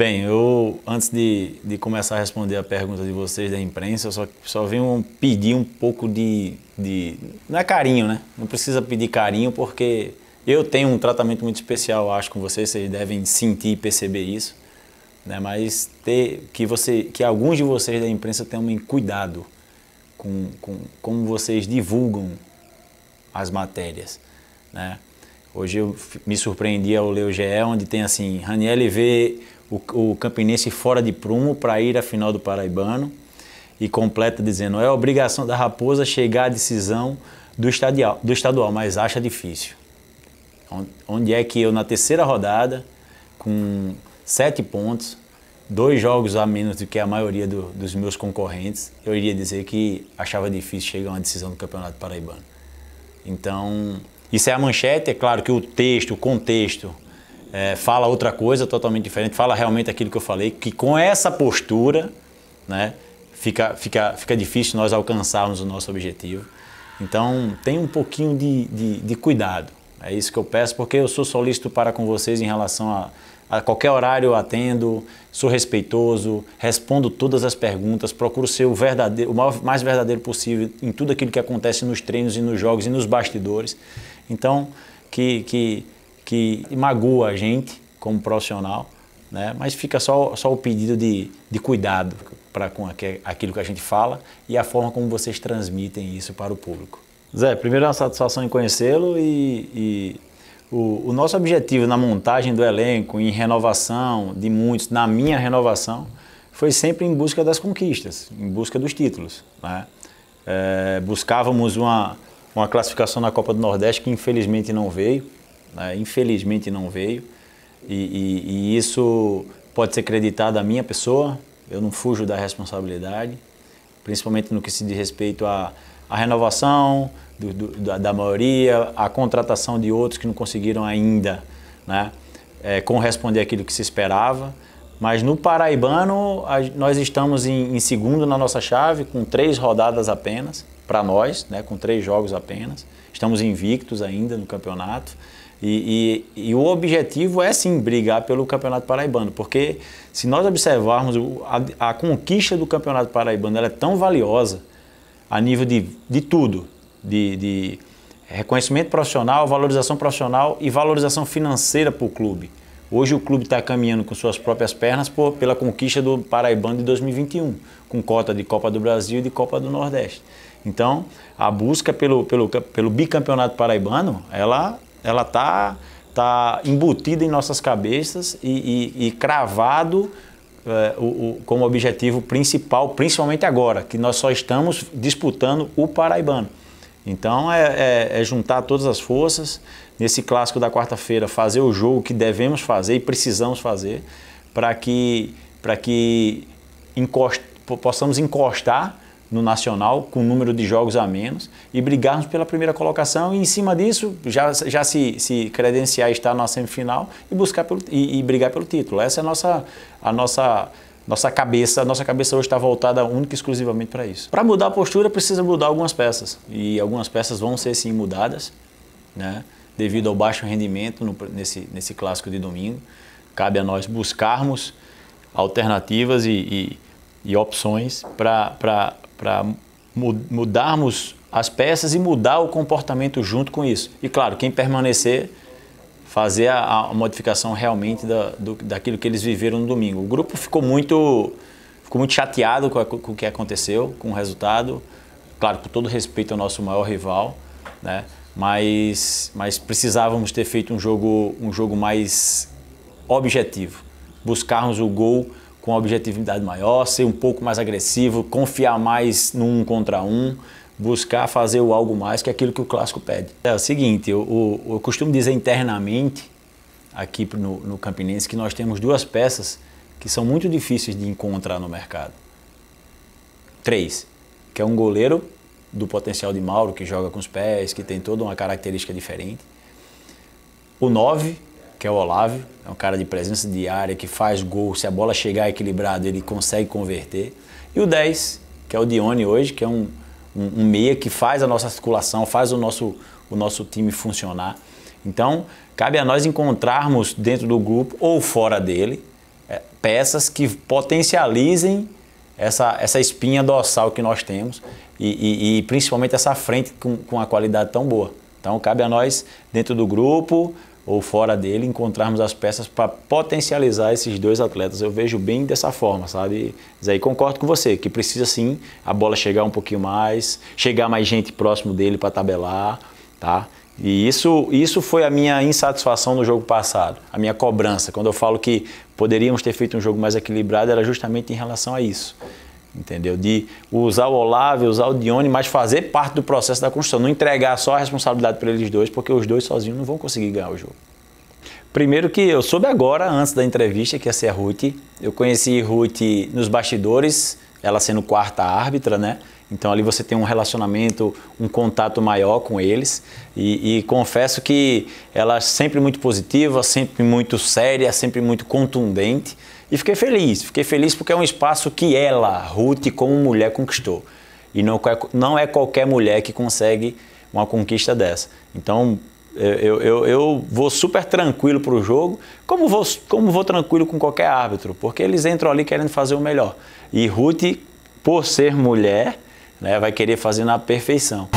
Bem, eu antes de começar a responder a pergunta de vocês da imprensa, eu só vim pedir um pouco de... Não é carinho, né? Não precisa pedir carinho porque eu tenho um tratamento muito especial, eu acho, com vocês. Vocês devem sentir e perceber isso, né? Mas que alguns de vocês da imprensa tenham cuidado com como vocês divulgam as matérias, né? Hoje eu me surpreendi ao ler o GE, onde tem assim, Ranielle vê o campinense fora de prumo para ir à final do Paraibano e completa dizendo, é obrigação da Raposa chegar à decisão do estadual, mas acha difícil. Onde é que eu, na terceira rodada, com 7 pontos, 2 jogos a menos do que a maioria dos meus concorrentes, eu iria dizer que achava difícil chegar a uma decisão do Campeonato Paraibano. Então... Isso é a manchete, é claro que o texto, o contexto, fala outra coisa totalmente diferente, fala realmente aquilo que eu falei, que com essa postura, né, fica difícil nós alcançarmos o nosso objetivo. Então, tem um pouquinho de cuidado, é isso que eu peço, porque eu sou solícito para com vocês em relação a qualquer horário eu atendo, sou respeitoso, respondo todas as perguntas, procuro ser o mais verdadeiro possível em tudo aquilo que acontece nos treinos e nos jogos e nos bastidores. Então, que magoa a gente como profissional, né? Mas fica só o pedido de cuidado para com aquilo que a gente fala e a forma como vocês transmitem isso para o público. Zé, primeiro é uma satisfação em conhecê-lo e o nosso objetivo na montagem do elenco, em renovação de muitos, na minha renovação, foi sempre em busca das conquistas, em busca dos títulos, né? Buscávamos uma classificação na Copa do Nordeste que infelizmente não veio, né? Infelizmente não veio, e isso pode ser creditado à minha pessoa, eu não fujo da responsabilidade, principalmente no que se diz respeito à renovação, da maioria, a contratação de outros que não conseguiram ainda, né, corresponder àquilo que se esperava. Mas no Paraibano, nós estamos em segundo na nossa chave, com 3 rodadas apenas, para nós, né, com 3 jogos apenas. Estamos invictos ainda no campeonato. E o objetivo é sim brigar pelo Campeonato Paraibano, porque se nós observarmos a conquista do Campeonato Paraibano, ela é tão valiosa a nível de tudo. De reconhecimento profissional, valorização profissional e valorização financeira para o clube. Hoje o clube está caminhando com suas próprias pernas pela conquista do Paraibano de 2021, com cota de Copa do Brasil e de Copa do Nordeste. Então, a busca pelo bicampeonato paraibano, ela tá embutida em nossas cabeças e cravado como objetivo principal, principalmente agora, que nós só estamos disputando o Paraibano. Então, é juntar todas as forças, nesse clássico da quarta-feira, fazer o jogo que devemos fazer e precisamos fazer para que possamos encostar no Nacional com um número de jogos a menos e brigarmos pela primeira colocação e, em cima disso, já se credenciar a estar na semifinal e brigar pelo título. Essa é a nossa cabeça, hoje está voltada única e exclusivamente para isso. Para mudar a postura, precisa mudar algumas peças. E algumas peças vão ser, sim, mudadas, né? Devido ao baixo rendimento nesse clássico de domingo. Cabe a nós buscarmos alternativas e opções para mudarmos as peças e mudar o comportamento junto com isso. E, claro, quem permanecer... fazer a modificação realmente daquilo que eles viveram no domingo. O grupo ficou muito chateado com o que aconteceu, com o resultado. Claro, com todo respeito ao nosso maior rival, né? Mas precisávamos ter feito um jogo mais objetivo. Buscarmos o gol com objetividade maior, ser um pouco mais agressivo, confiar mais no 1 contra 1. Buscar fazer o algo mais que aquilo que o clássico pede. É o seguinte, eu costumo dizer internamente, aqui no Campinense, que nós temos 2 peças que são muito difíceis de encontrar no mercado. 3, que é um goleiro do potencial de Mauro, que joga com os pés, que tem toda uma característica diferente. O 9, que é o Olavo, é um cara de presença de área, que faz gol, se a bola chegar equilibrada, ele consegue converter. E o 10, que é o Dioni hoje, que é um meia que faz a nossa articulação, faz o nosso time funcionar. Então, cabe a nós encontrarmos dentro do grupo ou fora dele peças que potencializem essa espinha dorsal que nós temos e principalmente essa frente com uma qualidade tão boa. Então cabe a nós, dentro do grupo ou fora dele, encontrarmos as peças para potencializar esses dois atletas. Eu vejo bem dessa forma, sabe? Mas aí concordo com você, que precisa sim a bola chegar um pouquinho mais, chegar mais gente próximo dele para tabelar, tá? E isso foi a minha insatisfação no jogo passado, a minha cobrança. Quando eu falo que poderíamos ter feito um jogo mais equilibrado, era justamente em relação a isso. Entendeu? De usar o Olavo, usar o Dioni, mas fazer parte do processo da construção. Não entregar só a responsabilidade para eles dois, porque os dois sozinhos não vão conseguir ganhar o jogo. Primeiro que eu soube agora, antes da entrevista, que ia ser a Ruth. Eu conheci Ruth nos bastidores, ela sendo quarta árbitra, né? Então ali você tem um relacionamento, um contato maior com eles. E confesso que ela é sempre muito positiva, sempre muito séria, sempre muito contundente. E fiquei feliz porque é um espaço que ela, Ruth, como mulher, conquistou. E não é qualquer mulher que consegue uma conquista dessa. Então, eu vou super tranquilo para o jogo, como vou tranquilo com qualquer árbitro, porque eles entram ali querendo fazer o melhor. E Ruth, por ser mulher, né, vai querer fazer na perfeição.